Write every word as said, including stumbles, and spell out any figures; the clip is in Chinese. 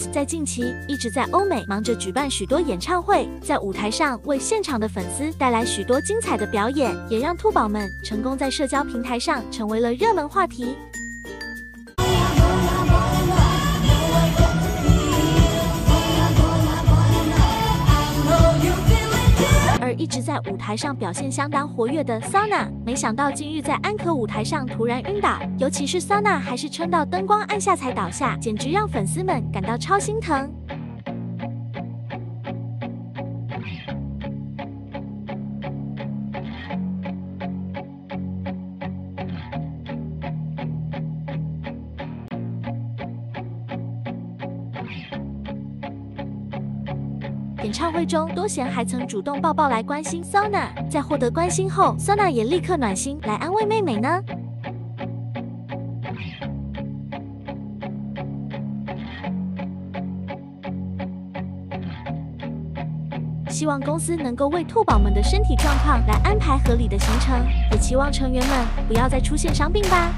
TWICE 在近期一直在欧美忙着举办许多演唱会，在舞台上为现场的粉丝带来许多精彩的表演，也让兔宝们成功在社交平台上成为了热门话题。 一直在舞台上表现相当活跃的 Sana， 没想到近日在安可舞台上突然晕倒，尤其是 Sana 还是撑到灯光暗下才倒下，简直让粉丝们感到超心疼。演唱会中，多贤还曾主动抱抱来关心 Sana， 在获得关心后 ，Sana 也立刻暖心来安慰妹妹呢。希望公司能够为兔宝们的身体状况来安排合理的行程，也期望成员们不要再出现伤病吧。